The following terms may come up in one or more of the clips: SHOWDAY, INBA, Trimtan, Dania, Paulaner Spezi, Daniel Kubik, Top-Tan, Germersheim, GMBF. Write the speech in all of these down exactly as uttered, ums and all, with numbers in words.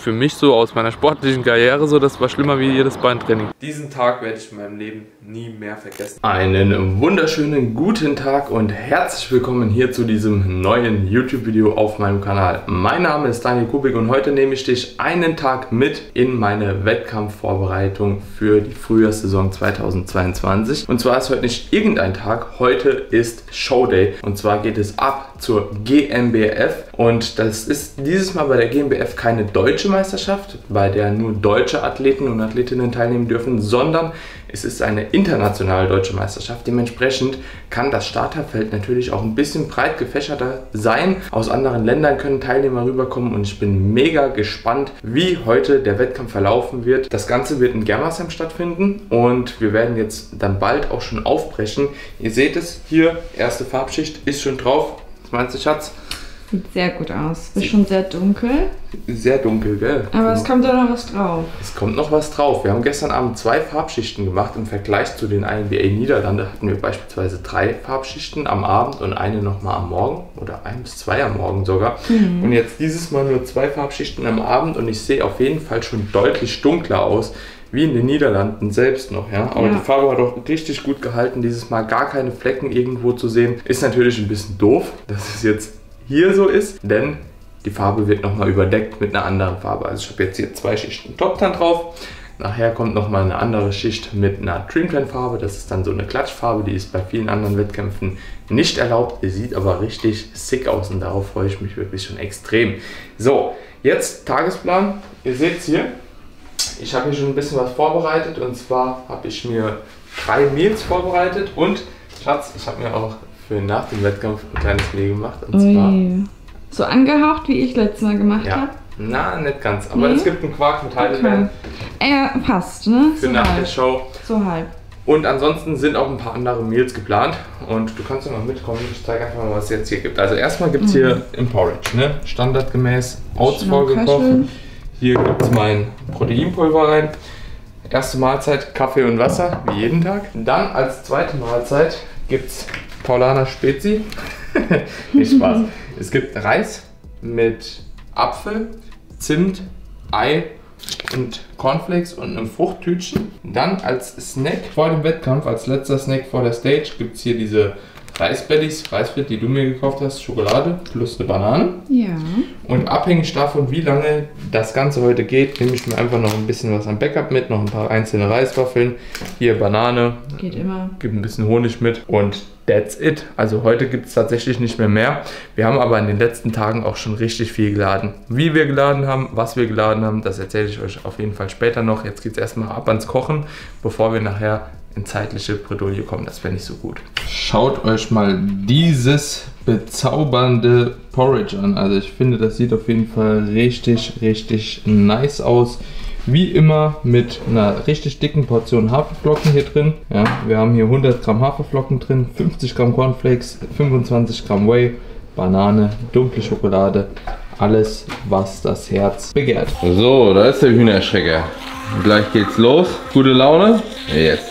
für mich so aus meiner sportlichen Karriere so, das war schlimmer wie jedes Beintraining. Diesen Tag werde ich in meinem Leben nie mehr vergessen. Einen wunderschönen guten Tag und herzlich willkommen hier zu diesem neuen YouTube-Video auf meinem Kanal. Mein Name ist Daniel Kubik und heute nehme ich dich einen Tag mit in meine Wettkampfvorbereitung für die Frühjahrssaison zweitausendzweiundzwanzig. Und zwar ist heute nicht irgendein Tag, heute ist Showday. Und zwar geht es ab zur G M B F und das ist dieses Mal bei der G M B F keine deutsche Meisterschaft, bei der nur deutsche Athleten und Athletinnen teilnehmen dürfen, sondern es ist eine internationale deutsche Meisterschaft. Dementsprechend kann das Starterfeld natürlich auch ein bisschen breit gefächerter sein. Aus anderen Ländern können Teilnehmer rüberkommen und ich bin mega gespannt, wie heute der Wettkampf verlaufen wird. Das Ganze wird in Germersheim stattfinden und wir werden jetzt dann bald auch schon aufbrechen. Ihr seht es hier, erste Farbschicht ist schon drauf. Was meinst du, Schatz? Sieht sehr gut aus. Ist schon sehr dunkel. Sehr dunkel, gell? Aber es kommt doch noch was drauf. Es kommt noch was drauf. Wir haben gestern Abend zwei Farbschichten gemacht. Im Vergleich zu den I N B A Niederlande hatten wir beispielsweise drei Farbschichten am Abend und eine nochmal am Morgen. Oder ein bis zwei am Morgen sogar. Mhm. Und jetzt dieses Mal nur zwei Farbschichten am Abend und ich sehe auf jeden Fall schon deutlich dunkler aus. Wie in den Niederlanden selbst noch, ja. Aber ja, die Farbe hat auch richtig gut gehalten. Dieses Mal gar keine Flecken irgendwo zu sehen. Ist natürlich ein bisschen doof, dass es jetzt hier so ist, denn die Farbe wird nochmal überdeckt mit einer anderen Farbe. Also ich habe jetzt hier zwei Schichten Top-Tan drauf. Nachher kommt nochmal eine andere Schicht mit einer Trimtan-Farbe. Das ist dann so eine Klatschfarbe, die ist bei vielen anderen Wettkämpfen nicht erlaubt. Sieht aber richtig sick aus und darauf freue ich mich wirklich schon extrem. So, jetzt Tagesplan. Ihr seht es hier. Ich habe hier schon ein bisschen was vorbereitet und zwar habe ich mir drei Meals vorbereitet und Schatz, ich habe mir auch für nach dem Wettkampf ein kleines Meal gemacht und Ui. zwar... So angehaucht, wie ich letztes Mal gemacht ja. habe? Na, nicht ganz, aber nee? es gibt einen Quark mit Heidelbeeren. Okay. Äh, passt, ne? Für so nach halb. der Show. So halb. Und ansonsten sind auch ein paar andere Meals geplant und du kannst ja mal mitkommen, ich zeige einfach mal, was es jetzt hier gibt. Also erstmal gibt es mhm. hier im Porridge, ne? Standardgemäß Oats vorgekocht. Hier gibt es mein Proteinpulver rein. Erste Mahlzeit Kaffee und Wasser, wie jeden Tag. Dann als zweite Mahlzeit gibt es Paulaner Spezi. Nicht Spaß. Es gibt Reis mit Apfel, Zimt, Ei und Cornflakes und einem Fruchttütchen. Dann als Snack vor dem Wettkampf, als letzter Snack vor der Stage, gibt es hier diese Reisbellies, Reisfrit, die du mir gekauft hast, Schokolade plus eine Banane. Ja. Und abhängig davon, wie lange das Ganze heute geht, nehme ich mir einfach noch ein bisschen was am Backup mit, noch ein paar einzelne Reiswaffeln, hier Banane, geht immer, gib ein bisschen Honig mit und that's it. Also heute gibt es tatsächlich nicht mehr mehr. Wir haben aber in den letzten Tagen auch schon richtig viel geladen. Wie wir geladen haben, was wir geladen haben, das erzähle ich euch auf jeden Fall später noch. Jetzt geht es erstmal ab ans Kochen, bevor wir nachher in zeitliche Bredouille kommen. Das wäre nicht so gut. Schaut euch mal dieses bezaubernde Porridge an. Also ich finde, das sieht auf jeden Fall richtig, richtig nice aus. Wie immer mit einer richtig dicken Portion Haferflocken hier drin. Ja, wir haben hier hundert Gramm Haferflocken drin, fünfzig Gramm Cornflakes, fünfundzwanzig Gramm Whey, Banane, dunkle Schokolade. Alles, was das Herz begehrt. So, da ist der Hühnerschrecker. Gleich geht's los. Gute Laune. Jetzt.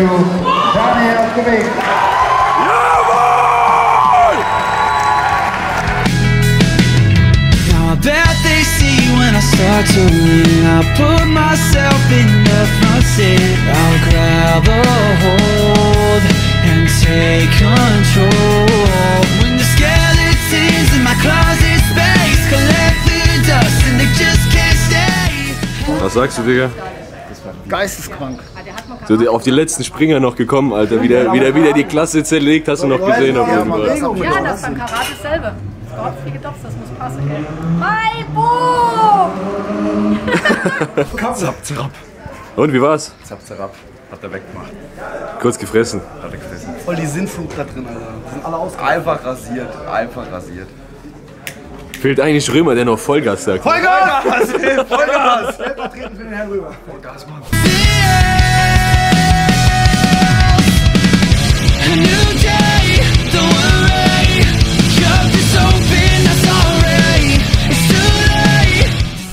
to Daniel Kubik. Jawohl! Now I bet they see when I start to win. I put myself in the front seat. I'll grab a hold and take control. When the skeletons in my closet space collect the dust and they just can't stay. Was sagst du, Digga? Geisteskrank. So auf die letzten Springer noch gekommen, Alter. Wie der, wie der, wie der die Klasse zerlegt, hast du noch gesehen. Ja, ja, das beim Karate dasselbe. Das muss passen. Mai Boom! Zapp, zapp. Und wie war's? Zapp, zapp. Hat er weggemacht. Kurz gefressen. Hat er gefressen. Voll die Sinnflut da drin, Alter. Die sind alle aus. Einfach rasiert. Einfach rasiert. Fehlt eigentlich Römer, der noch Vollgas sagt. Vollgas! Vollgas! Vollgas! Stellvertretend für den Herrn Römer. Vollgas, Mann.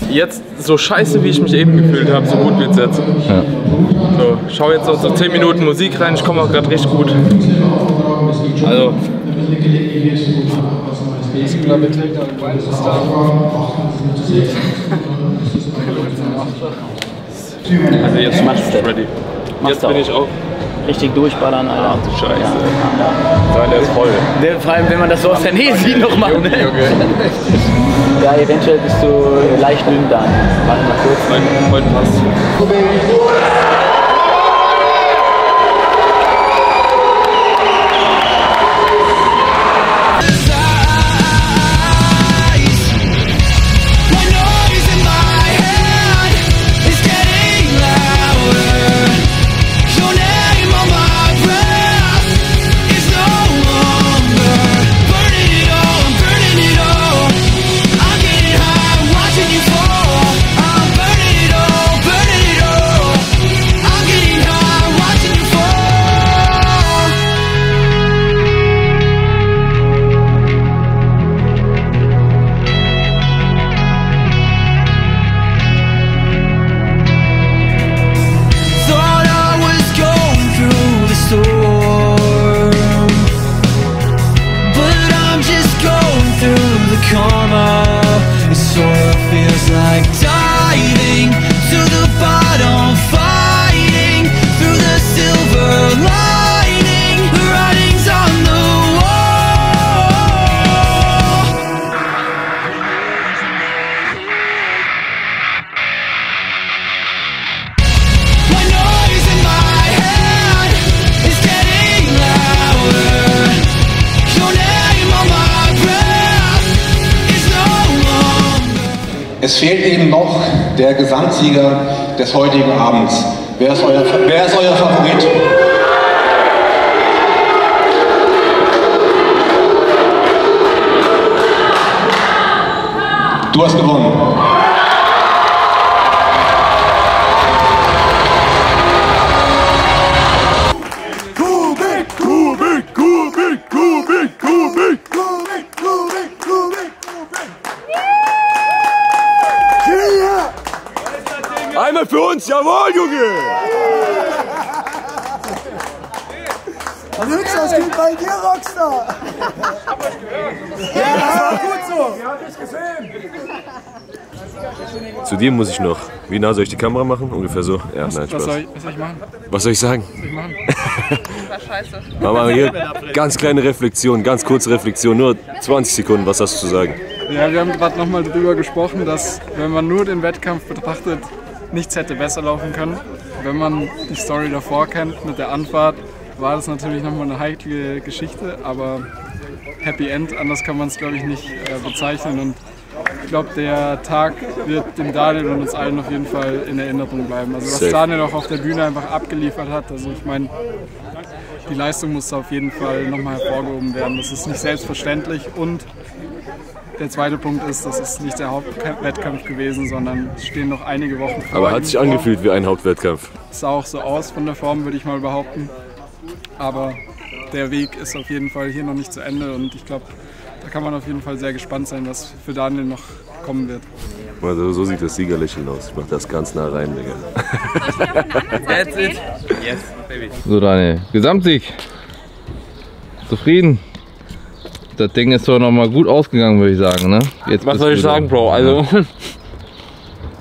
Jetzt, so scheiße wie ich mich eben gefühlt habe, so gut wird's jetzt. Ja. So, ich schaue jetzt noch so zehn Minuten Musik rein, ich komme auch gerade richtig gut. Also. Also jetzt machst du ready. Jetzt bin ich auch richtig durchballern, Alter. Ach du Scheiße. Ja. Nein, der ist voll. Der, vor allem, wenn man das so aus der Nähe sieht nochmal. Junge, Junge. Ja, eventuell bist du leicht dünn da. Warte mal kurz. Mein, mein Pass. Es fehlt eben noch der Gesamtsieger des heutigen Abends. Wer ist euer, wer ist euer Favorit? Du hast gewonnen. Kubik, Kubik, Kubik, Kubik, Kubik. Einmal für uns, jawohl, Junge! Nix, das geht bei dir, Rockstar! Ich hab euch gehört! Ja, das war gut so! Ihr habt mich gesehen! Zu dir muss ich noch. Wie nah soll ich die Kamera machen? Ungefähr so. Ja, nein, Spaß. Was soll ich, was soll ich machen? Was soll ich sagen? Was soll ich machen? Das war scheiße. Mama, hier ganz kleine Reflexion, ganz kurze Reflexion, nur zwanzig Sekunden, was hast du zu sagen? Ja, wir haben gerade nochmal darüber gesprochen, dass, wenn man nur den Wettkampf betrachtet, nichts hätte besser laufen können. Wenn man die Story davor kennt mit der Anfahrt, war das natürlich nochmal eine heikle Geschichte, aber Happy End, anders kann man es, glaube ich, nicht äh, bezeichnen. Und ich glaube, der Tag wird dem Daniel und uns allen auf jeden Fall in Erinnerung bleiben. Also was Daniel auch auf der Bühne einfach abgeliefert hat, also ich meine, die Leistung muss auf jeden Fall nochmal hervorgehoben werden. Das ist nicht selbstverständlich und der zweite Punkt ist, das ist nicht der Hauptwettkampf gewesen, sondern es stehen noch einige Wochen vor. Aber hat sich angefühlt wie ein Hauptwettkampf. Es sah auch so aus von der Form, würde ich mal behaupten. Aber der Weg ist auf jeden Fall hier noch nicht zu Ende und ich glaube, da kann man auf jeden Fall sehr gespannt sein, was für Daniel noch kommen wird. Also so sieht das Siegerlächeln aus. Ich mach das ganz nah rein, Digga. That's it. Yes, baby. So, Daniel, Gesamtsieg. Zufrieden? Das Ding ist doch nochmal gut ausgegangen, würde ich sagen, ne? Jetzt was soll ich sagen, Bro? Also, ja.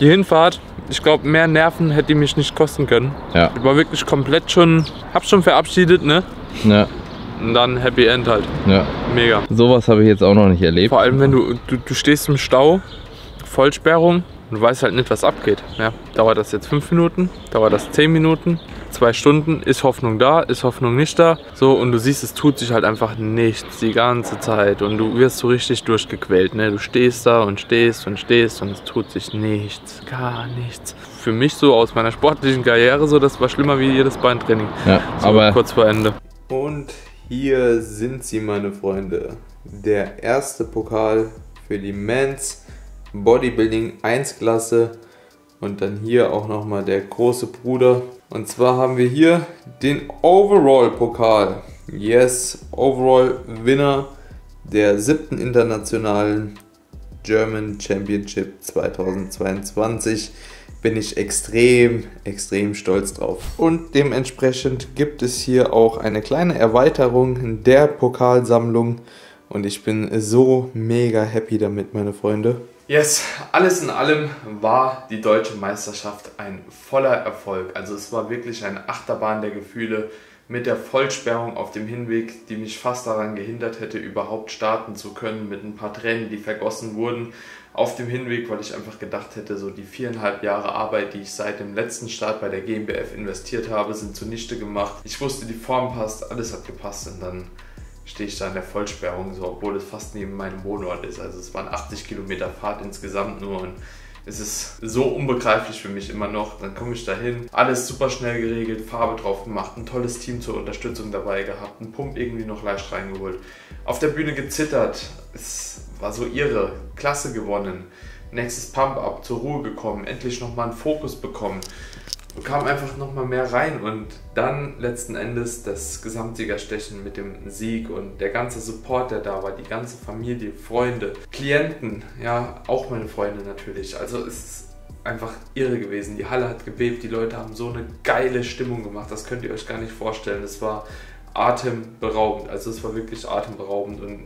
Die Hinfahrt, ich glaube, mehr Nerven hätte die mich nicht kosten können. Ja. Ich war wirklich komplett schon, hab schon verabschiedet, ne? Ja. Und dann Happy End halt. Ja. Mega. Sowas habe ich jetzt auch noch nicht erlebt. Vor allem, wenn du, du, du stehst im Stau, Vollsperrung, und du weißt halt nicht, was abgeht. Ja. Dauert das jetzt fünf Minuten? Dauert das zehn Minuten? zwei Stunden? Ist Hoffnung da? Ist Hoffnung nicht da? So, und du siehst, es tut sich halt einfach nichts die ganze Zeit. Und du wirst so richtig durchgequält, ne? Du stehst da und stehst und stehst und es tut sich nichts. Gar nichts. Für mich so aus meiner sportlichen Karriere so, das war schlimmer wie jedes Beintraining. Ja, so, aber kurz vor Ende. Und hier sind sie, meine Freunde. Der erste Pokal für die Men's Bodybuilding eins Klasse. Und dann hier auch nochmal der große Bruder. Und zwar haben wir hier den Overall-Pokal. Yes, Overall-Winner der siebten internationalen German Championship zweitausendzweiundzwanzig. Bin ich extrem, extrem stolz drauf. Und dementsprechend gibt es hier auch eine kleine Erweiterung der Pokalsammlung. Und ich bin so mega happy damit, meine Freunde. Yes, alles in allem war die deutsche Meisterschaft ein voller Erfolg. Also es war wirklich eine Achterbahn der Gefühle mit der Vollsperrung auf dem Hinweg, die mich fast daran gehindert hätte, überhaupt starten zu können, mit ein paar Tränen, die vergossen wurden auf dem Hinweg, weil ich einfach gedacht hätte, so die viereinhalb Jahre Arbeit, die ich seit dem letzten Start bei der G M B F investiert habe, sind zunichte gemacht. Ich wusste, die Form passt, alles hat gepasst und dann stehe ich da in der Vollsperrung, so, obwohl es fast neben meinem Wohnort ist. Also es waren achtzig Kilometer Fahrt insgesamt nur und es ist so unbegreiflich für mich immer noch. Dann komme ich da hin, alles super schnell geregelt, Farbe drauf gemacht, ein tolles Team zur Unterstützung dabei gehabt, einen Pump irgendwie noch leicht reingeholt, auf der Bühne gezittert, es war so irre, klasse gewonnen, nächstes Pump-Up, zur Ruhe gekommen, endlich nochmal einen Fokus bekommen. Kam einfach noch mal mehr rein und dann letzten Endes das Gesamtsiegerstechen mit dem Sieg und der ganze Support, der da war, die ganze Familie, Freunde, Klienten, ja, auch meine Freunde natürlich. Also es ist einfach irre gewesen. Die Halle hat gebebt, die Leute haben so eine geile Stimmung gemacht, das könnt ihr euch gar nicht vorstellen. Es war atemberaubend, also es war wirklich atemberaubend und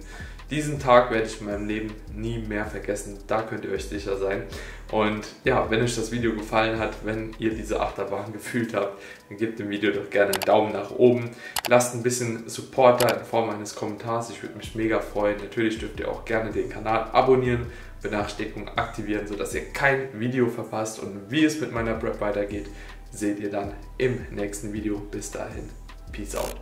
diesen Tag werde ich in meinem Leben nie mehr vergessen, da könnt ihr euch sicher sein. Und ja, wenn euch das Video gefallen hat, wenn ihr diese Achterbahn gefühlt habt, dann gebt dem Video doch gerne einen Daumen nach oben. Lasst ein bisschen Support da in Form eines Kommentars, ich würde mich mega freuen. Natürlich dürft ihr auch gerne den Kanal abonnieren, Benachrichtigungen aktivieren, sodass ihr kein Video verpasst. Und wie es mit meiner Prep weitergeht, seht ihr dann im nächsten Video. Bis dahin, Peace out.